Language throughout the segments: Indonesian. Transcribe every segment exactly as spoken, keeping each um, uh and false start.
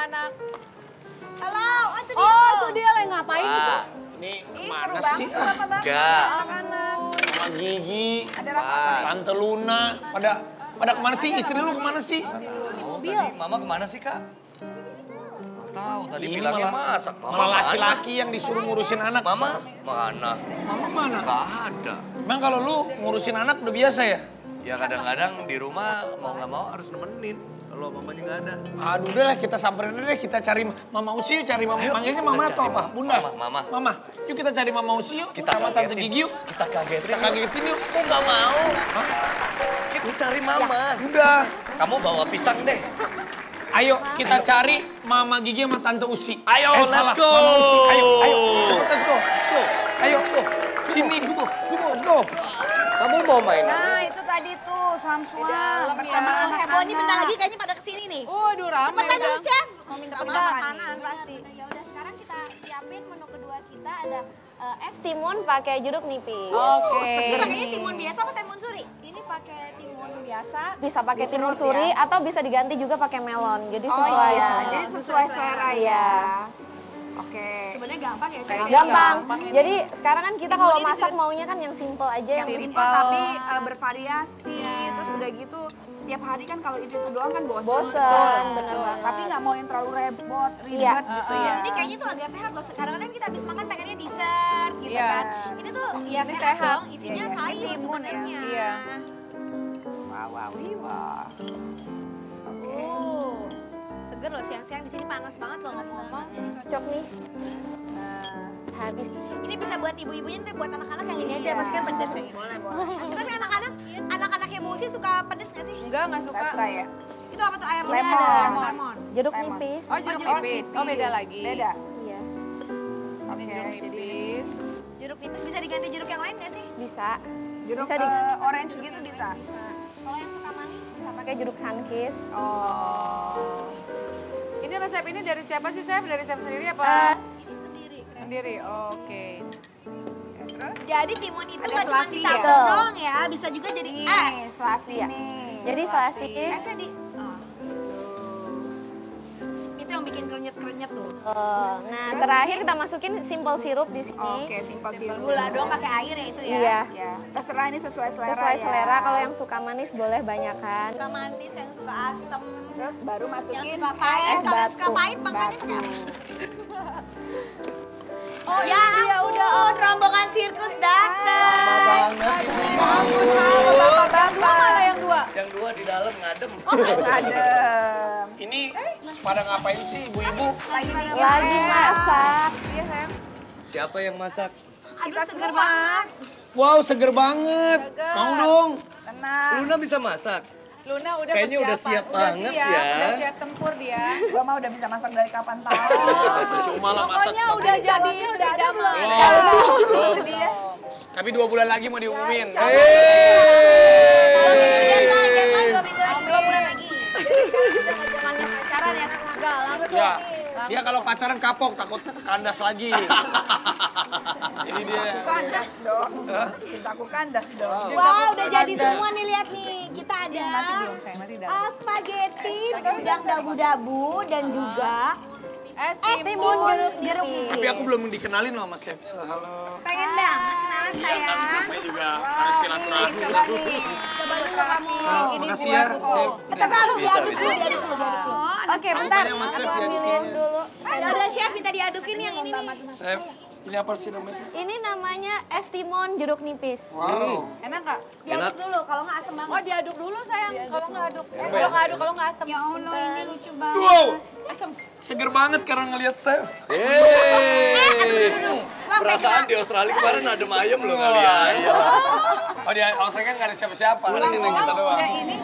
anak-anak. Halo, oh, itu dia. Oh, itu dia lagi ngapain itu? Ini kemana sih? Enggak. Sama Gigi, Tante Luna. Pada pada kemana sih? Istri lu kemana sih? Mobil. Mama kemana sih, Kak? Nggak tahu. Tadi bilangnya masak. Malah laki-laki yang disuruh ngurusin anak. Mama mana? Mama mana? Nggak ada. Emang kalau lu ngurusin anak udah biasa ya? Ya kadang-kadang di rumah mau nggak mau harus nemenin. Kalau mamanya nggak ada. Aduh, udah lah kita samperin deh, kita cari Mama Usiu, cari Mama. Ayo, manggilnya Mama atau apa? Bunda. Mama, Mama. Mama. Yuk kita cari Mama Usiu. Kita sama Tante Gigi yuk. Kita kagetin. Kita kagetin yuk. Kok nggak mau? Hah? Kita cari Mama. Ya. Udah. Kamu bawa pisang deh. Ayo kita ayo. Cari Mama Gigi sama Tante Usi. Ayo, eh, let's go. Mama Usi. Ayo, ayo. Cepet, let's go. Let's go. Ayo, let's go. Sini. Go, go, go. Kamu mau main? Nah, itu tadi tuh Samsuan bersama ya, heboh nih bentar lagi kayaknya pada kesini nih. Waduh, uh, ramai. Cepetan dulu, Chef. Mau minta makanan pasti. Ya udah, sekarang kita siapin menu kedua kita ada uh, es timun pakai jeruk nipis. Oke. Okay. Ini pakainya timun biasa atau timun suri? Ini pakai timun biasa. Bisa pakai timun suri ya. Atau bisa diganti juga pakai melon. Jadi sesuai. Oh iya, jadi sesuai selera ya. Oke. Sebenarnya gampang ya, Chef? Gampang. gampang. Jadi sekarang kan kita kalau masak maunya kan yang simple aja. Yang simple tapi uh, bervariasi. Yeah. Terus udah gitu tiap hari kan kalau itu doang kan bosen. Bosen, bener banget. Tapi nggak mau yang terlalu repot, ribet yeah. gitu uh, uh. ya. Ini kayaknya tuh agak sehat loh. Sekarang kan kita habis makan pengennya dessert gitu yeah. kan. Ini tuh ya ini sehat, sehat dong, isinya yeah, sayur yeah. sebenarnya. Iya. Yeah. Wow, wow, wow. Okay. Uh. Seger loh siang-siang di sini panas banget loh ngomong-ngomong. Jadi cocok nih. Uh, habis. Ini bisa buat ibu-ibunya nanti buat anak-anak yang ini aja pasti kan pedes nih. Boleh, boleh. Tapi anak-anak, anak-anak yang mau sih suka pedes nggak sih? Enggak, nggak suka. Suka ya. Itu apa tuh airnya? Lemon. Ada lemon. lemon. Jeruk lemon. nipis. Oh, jeruk, oh, jeruk nipis. nipis. Oh, beda lagi. Beda. Iya. Oke, okay, jeruk nipis. Jeruk nipis bisa diganti jeruk yang lain nggak sih? Bisa. Jeruk bisa uh, orange gitu bisa. bisa. Kalau yang suka manis bisa pakai jeruk sunkis. Oh. Ini resep ini dari siapa sih, Chef? Dari Chef sendiri apa? Uh, ini sendiri. Keren. Sendiri, oke. Okay. Jadi timun itu nggak cuma disatu ya? dong ya, bisa juga jadi nih, es. Selasi ya. Jadi selasi. Esnya di... Oh. Itu yang bikin krenyet-krenyet tuh. Oh. Nah, terakhir kita masukin simple sirup di sini. Oke, okay, simple sirup. Gula doang pakai air ya itu ya? Iya. Ya. Terserah ini sesuai selera Sesuai ya. selera, kalau yang suka manis boleh banyakan. Suka manis, yang suka asem. Terus baru masukin yang suka pahit, es batu. Suka pahit makanya oh, ya ampun, rombongan sirkus datang. Lama banget ini. Kamu sama bapak-bapak. Dua mana yang dua? Yang dua di dalam ngadem. Oh, ngadem. Ini pada ngapain sih ibu-ibu? Lagi, lagi, lagi masak. Iya, Sam. Siapa yang masak? Kita seger banget. Wow, seger banget. Seger. Mau dong. Tenang. Luna bisa masak? Luna udah kayaknya udah siap banget ya. Udah siap tempur dia. Gua mah udah bisa masak dari kapan tahu. Cuma lah masak. Pokoknya udah jadi, udah damai. Tapi dua bulan lagi mau diumumin. Dua bulan lagi. Jangan pacaran ya, enggak langsung. Dia kalau pacaran kapok, takut kandas lagi. Jadi dia... Cintaku kandas dong. Cintaku kandas dong. Wow, wow udah jadi semua nih, lihat nih. Kita ada uh, spaghetti, udang dabu-dabu, dan juga... Es timun jeruk nipis. Tapi aku belum dikenalin loh sama chefnya. Halo. Pengen banget kenalan saya. Kami juga harus silaturahmi. Coba nih, coba dulu kamu. Makasih ya, Chef. Tapi harus diaduk dulu. Oke, bentar. Aku ambilin dulu. Udah Chef, minta diadukin yang ini nih. Chef, ini apa sih namanya, Chef? Ini namanya es timun jeruk nipis. Wow. Enak nggak? Diaduk dulu, kalau nggak asem banget. Oh, diaduk dulu sayang. Kalau nggak aduk, kalau nggak aduk, kalau nggak asem. Ya Allah, ini lucu banget. Wow. Asem. Seger banget karena ngelihat Chef. Yeay. Perasaan di Australia kemarin ada ayam loh kalian. Oh di Australia nggak ada siapa-siapa. Ini kita doang. Ini.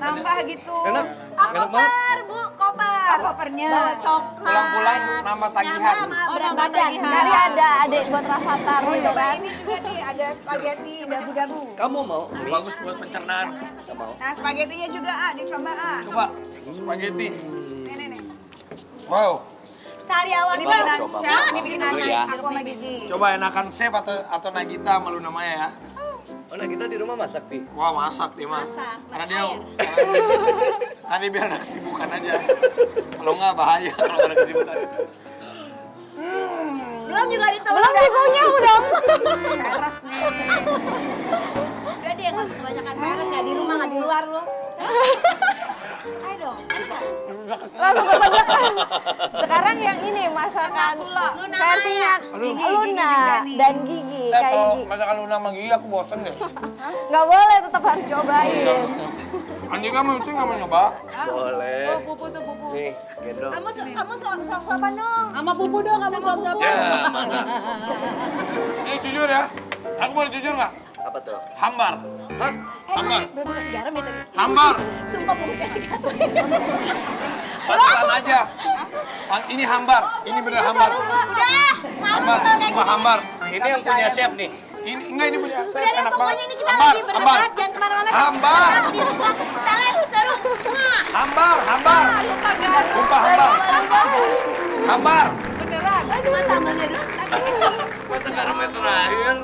Nambah gitu. Enak. Koper bu, koper. Kopernya. Coklat. Pulang-pulang nambah tagihan. Nambah tagihan. Hari ada adik buat Rafathar. Oh coba ini juga nih ada spaghetti dabu-dabu. Kamu mau? Bagus buat pencernaan. Nah spaghettinya juga ah, dicoba ah. Coba. Spaghetti. Nenek. Wow. Sariawan banget. Coba enakan Chef atau atau Nagita sama Luna Maya ya. Oh, Nagita di rumah masak, Pi? Wah, masak dia mah. Masak, karena dia, karena dia biar ada kesibukan aja. Kalau nggak bahaya kalau ada kesibukan. Belum juga ditelan. Belum digongnya udah. Peres nih. Udah dia nggak usah kebanyakan peres, nggak di rumah, nggak di luar lo. Ayo dong, enak. Langsung ke sebelah. Sekarang yang ini masakan versinya Luna dan Gigi. Eh, kalau masakan Luna sama Gigi aku bosen deh. Nggak boleh, tetap harus cobain. Andika mau itu nggak mau nyoba? Boleh. Oh, pupu tuh pupu. Nih, gendong. Kamu kamu suap-suapan dong. Sama pupu dong, kamu suap-suapan. Eh, jujur ya. Aku boleh jujur nggak? Apa tuh? Hambar. Hah? Hambar. Belum kasih garam ya tadi? Hambar. Sumpah belum kasih garam. Pantesan aja. Ini hambar. Ini bener hambar. Udah. Hambar. Cuma hambar. Ini yang punya chef nih. Ini enggak ini punya. Udah deh, pokoknya ini kita lagi berdebat. Jangan kemana-mana. Hambar. Salah, seru. Hambar, hambar. Lupa garam. Lupa hambar. Hambar. Beneran. Cuma sambalnya doang. Masa garamnya terakhir?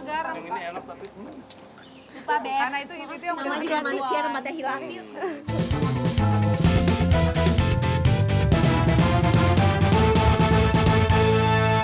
Garam, yang ini enak tapi lupa, Beb. Karena itu itu, itu yang namanya manusia tempatnya hilang.